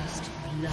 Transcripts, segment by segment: First blood.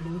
Blue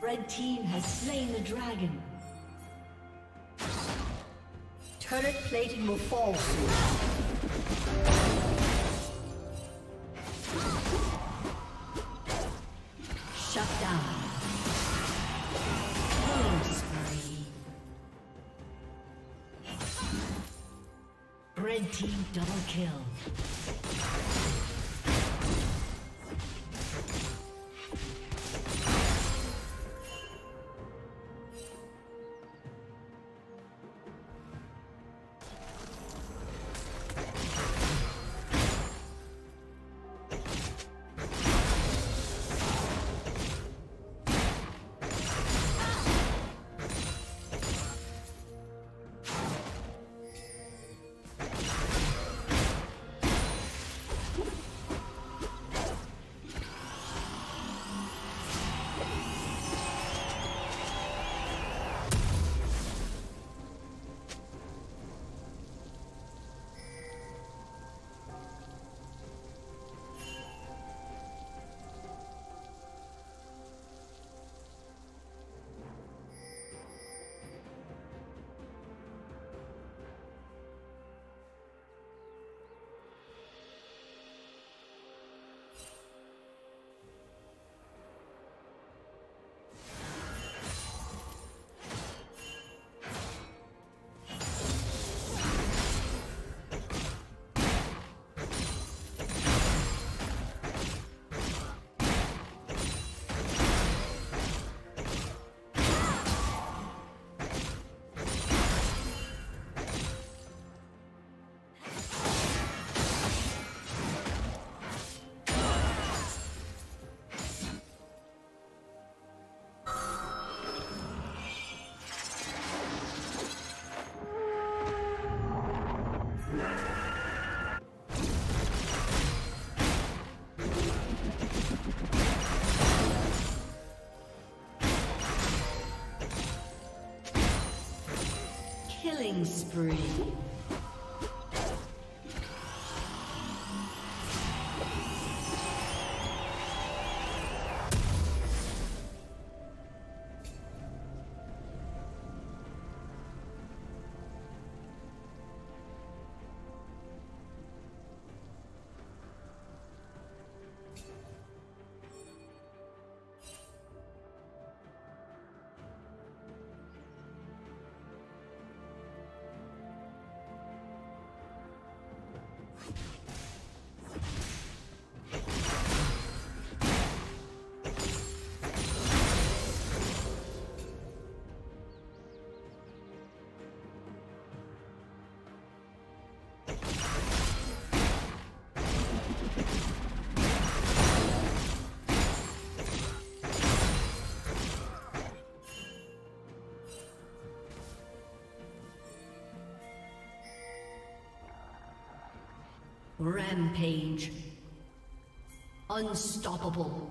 Red team has slain the dragon. Turret plating will fall soon. Shut down. Killing spree. Red team double kill. Killing spree. Rampage. Unstoppable.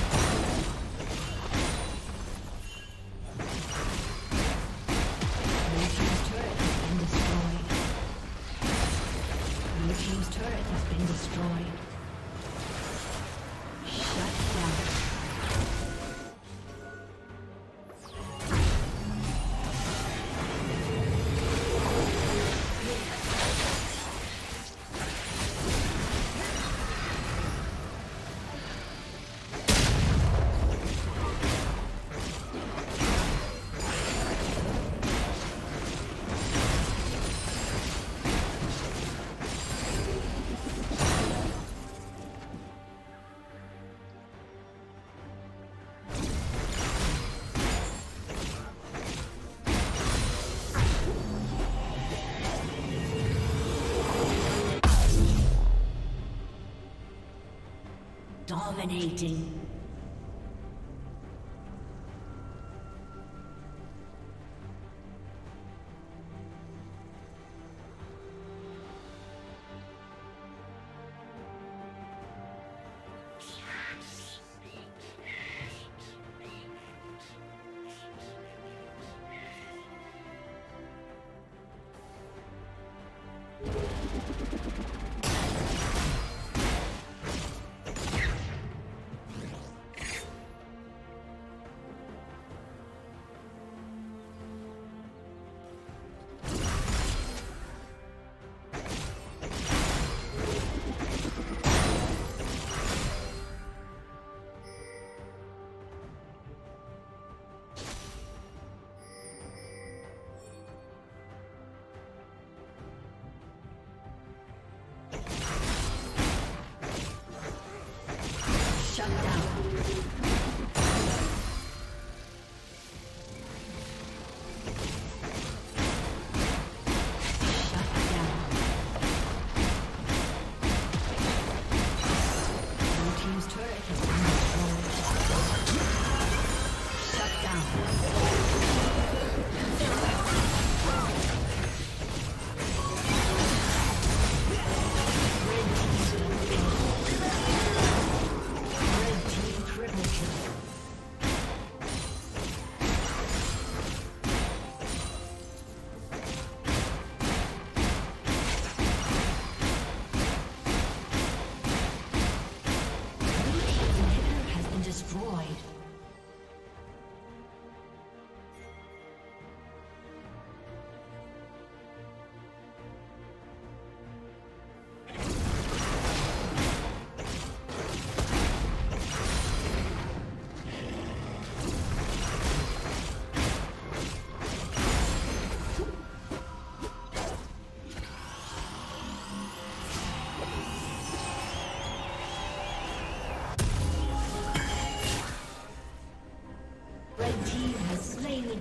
team's turret has been destroyed. Blue team's turret has been destroyed. Dominating.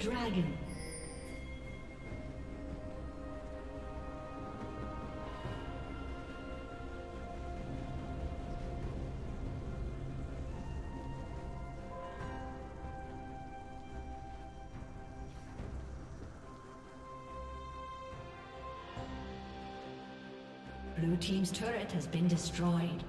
Dragon. Blue team's turret has been destroyed.